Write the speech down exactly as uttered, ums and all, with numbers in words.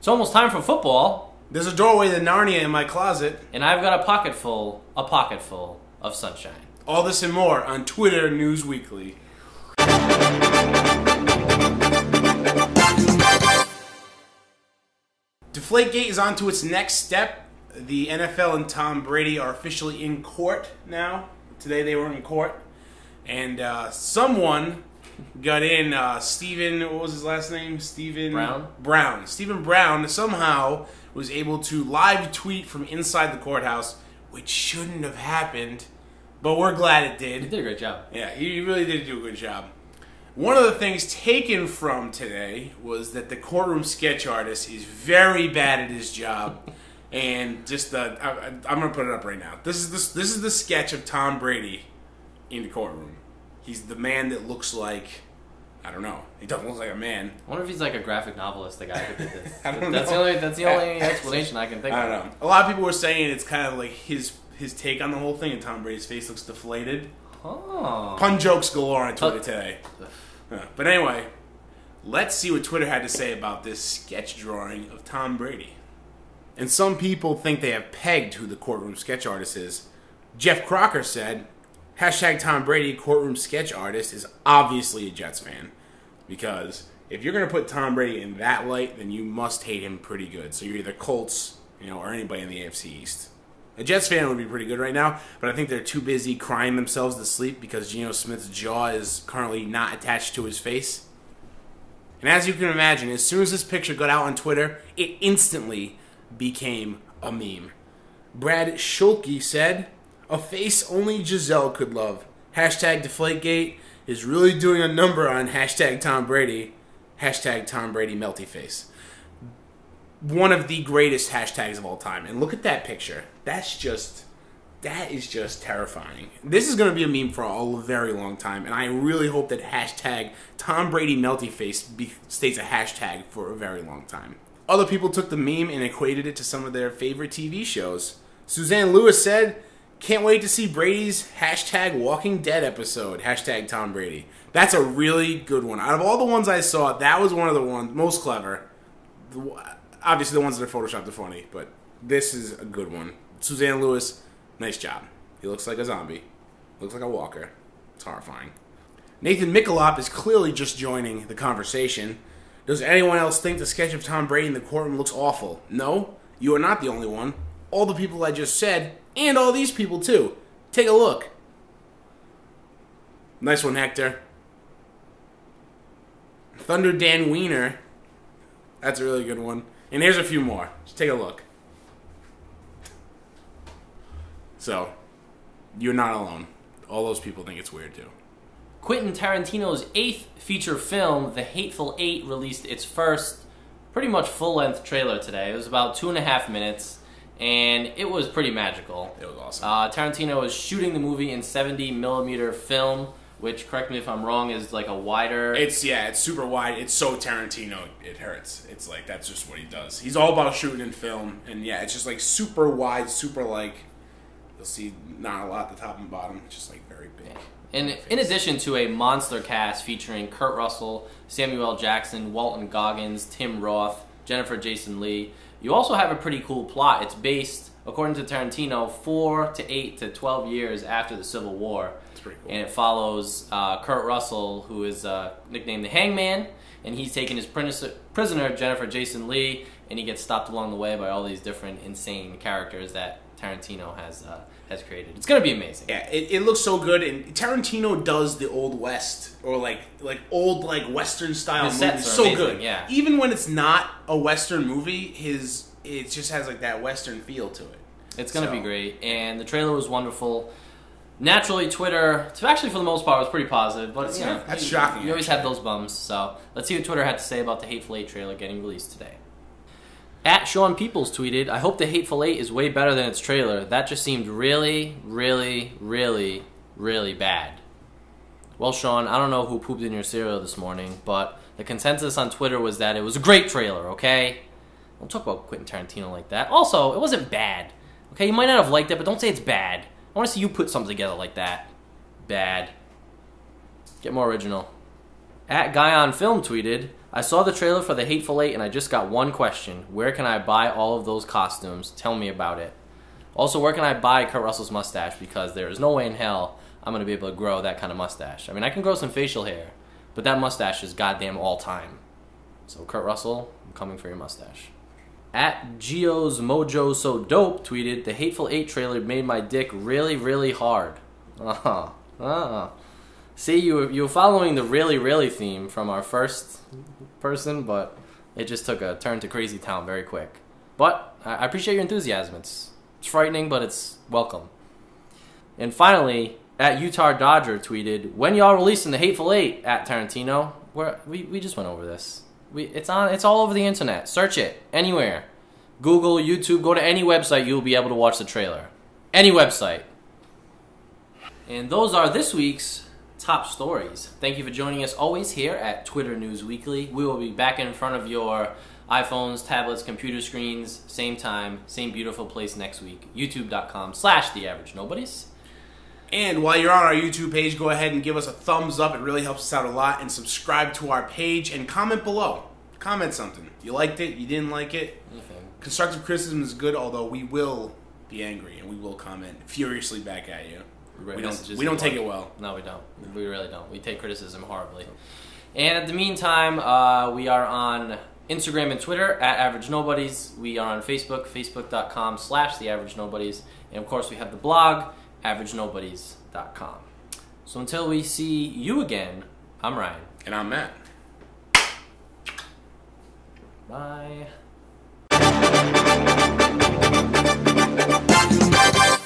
It's almost time for football. There's a doorway to Narnia in my closet. And I've got a pocket full, a pocket full of sunshine. All this and more on Twitter News Weekly. Deflategate is on to its next step. The N F L and Tom Brady are officially in court now. Today they were in court. And uh, someone got in, uh, Stephen, what was his last name? Stephen Brown. Brown. Stephen Brown somehow was able to live tweet from inside the courthouse, which shouldn't have happened, but we're glad it did. He did a great job. Yeah, he really did do a good job. One of the things taken from today was that the courtroom sketch artist is very bad at his job, and just the I, I, I'm gonna put it up right now. This is this this is the sketch of Tom Brady in the courtroom. He's the man that looks like, I don't know. He doesn't look like a man. I wonder if he's like a graphic novelist, the guy who did this. I don't that's know. The only, that's the only explanation I can think of. I don't of. know. A lot of people were saying it's kind of like his his take on the whole thing, and Tom Brady's face looks deflated. Oh. Pun jokes galore on Twitter today. Huh. But anyway, let's see what Twitter had to say about this sketch drawing of Tom Brady. And some people think they have pegged who the courtroom sketch artist is. Jeff Crocker said, hashtag Tom Brady courtroom sketch artist is obviously a Jets fan. Because if you're going to put Tom Brady in that light, then you must hate him pretty good. So you're either Colts, you know, or anybody in the A F C East. A Jets fan would be pretty good right now, but I think they're too busy crying themselves to sleep because Geno Smith's jaw is currently not attached to his face. And as you can imagine, as soon as this picture got out on Twitter, it instantly became a meme. Brad Schulke said, a face only Giselle could love. Hashtag Deflategate is really doing a number on hashtag Tom Brady. Hashtag Tom Brady melty face. One of the greatest hashtags of all time. And look at that picture. That's just, that is just terrifying. This is going to be a meme for a very long time. And I really hope that hashtag Tom Brady melty face be, stays a hashtag for a very long time. Other people took the meme and equated it to some of their favorite T V shows. Suzanne Lewis said, can't wait to see Brady's hashtag Walking Dead episode. Hashtag Tom Brady. That's a really good one. Out of all the ones I saw, that was one of the ones most clever. The, Obviously, the ones that are photoshopped are funny, but this is a good one. Suzanne Lewis, nice job. He looks like a zombie. Looks like a walker. It's horrifying. Nathan Mikolop is clearly just joining the conversation. Does anyone else think the sketch of Tom Brady in the courtroom looks awful? No, you are not the only one. All the people I just said, and all these people too. Take a look. Nice one, Hector. Thunder Dan Wiener. That's a really good one. And here's a few more. Just take a look. So, you're not alone. All those people think it's weird, too. Quentin Tarantino's eighth feature film, The Hateful Eight, released its first pretty much full-length trailer today. It was about two and a half minutes, and it was pretty magical. It was awesome. Uh, Tarantino is shooting the movie in seventy millimeter film, which, correct me if I'm wrong, is like a wider... It's, yeah, it's super wide. It's so Tarantino, it hurts. It's like, that's just what he does. He's all about shooting in film, and yeah, it's just like super wide, super like, you'll see not a lot at the top and bottom, it's just like very big. And in addition to a monster cast featuring Kurt Russell, Samuel L. Jackson, Walton Goggins, Tim Roth, Jennifer Jason Leigh, you also have a pretty cool plot. It's based, according to Tarantino, four to eight to twelve years after the Civil War. Cool. And it follows uh, Kurt Russell, who is uh, nicknamed the Hangman, and he's taken his prisoner, Jennifer Jason Leigh, and he gets stopped along the way by all these different insane characters that Tarantino has uh, has created. It's gonna be amazing. Yeah, it, it looks so good, and Tarantino does the old west or like like old like western style his movies. Sets are so amazing, good, yeah. Even when it's not a western movie, his it just has like that western feel to it. It's gonna so. be great, and the trailer was wonderful. Naturally, Twitter, actually for the most part, was pretty positive, but you know, yeah, that's you, shocking. You always have those bums, so let's see what Twitter had to say about the Hateful Eight trailer getting released today. At Sean Peoples tweeted, I hope the Hateful Eight is way better than its trailer. That just seemed really, really, really, really bad. Well, Sean, I don't know who pooped in your cereal this morning, but the consensus on Twitter was that it was a great trailer, okay? Don't talk about Quentin Tarantino like that. Also, it wasn't bad, okay? You might not have liked it, but don't say it's bad. I want to see you put something together like that. Bad. Get more original. At Guy on Film tweeted, I saw the trailer for The Hateful Eight and I just got one question. Where can I buy all of those costumes? Tell me about it. Also, where can I buy Kurt Russell's mustache? Because there is no way in hell I'm going to be able to grow that kind of mustache. I mean, I can grow some facial hair, but that mustache is goddamn all time. So Kurt Russell, I'm coming for your mustache. At Geo's Mojo So Dope tweeted, The Hateful Eight trailer made my dick really, really hard. Uh-huh. Uh-huh. See, you you were following the really, really theme from our first person, but it just took a turn to crazy town very quick. But I appreciate your enthusiasm. It's, it's frightening, but it's welcome. And finally, at Utah Dodger tweeted, when y'all releasing The Hateful Eight at Tarantino? Where, we, we just went over this. We, it's, on, it's all over the internet. Search it. Anywhere. Google, YouTube, go to any website, you'll be able to watch the trailer. Any website. And those are this week's top stories. Thank you for joining us always here at Twitter News Weekly. We will be back in front of your iPhones, tablets, computer screens, same time, same beautiful place next week. YouTube.com slash The Average Nobodies. And while you're on our YouTube page, go ahead and give us a thumbs up. It really helps us out a lot. And subscribe to our page and comment below. Comment something. You liked it, you didn't like it. Anything. Constructive criticism is good, although we will be angry and we will comment furiously back at you. We don't, we don't take it well. No, we don't. No. We really don't. We take criticism horribly. And in the meantime, uh, we are on Instagram and Twitter, at Average Nobodies. We are on Facebook, facebook.com slash The Average Nobodies. And of course, we have the blog, average nobodies dot com. So until we see you again, I'm Ryan. And I'm Matt. Bye.